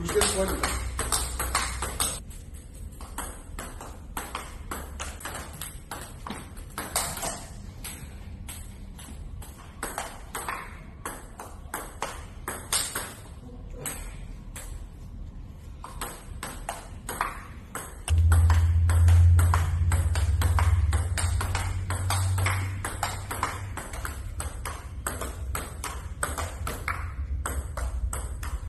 You just wonder.